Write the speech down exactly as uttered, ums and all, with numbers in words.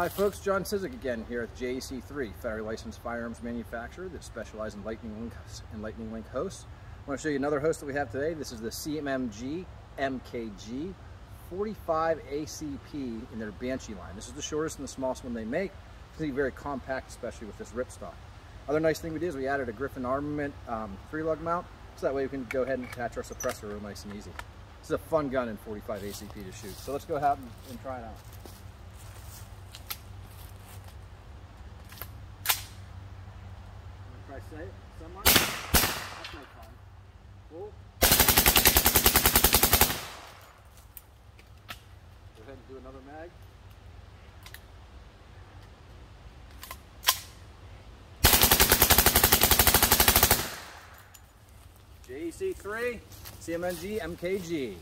Hi folks, John Cizik again here at J E C three, federally licensed firearms manufacturer that specializes in lightning links and lightning link hosts. I want to show you another host that we have today. This is the C M M G M K G forty-five A C P in their Banshee line. This is the shortest and the smallest one they make. It's going to be very compact, especially with this ripstop. Other nice thing we did is we added a Griffin Armament um, three lug mount, so that way we can go ahead and attach our suppressor real nice and easy. This is a fun gun in forty-five A C P to shoot, so let's go out and, and try it out. Try to say it. Sunlight? That's no fun. Cool. Go ahead and do another mag. J E C three, C M M G M K G.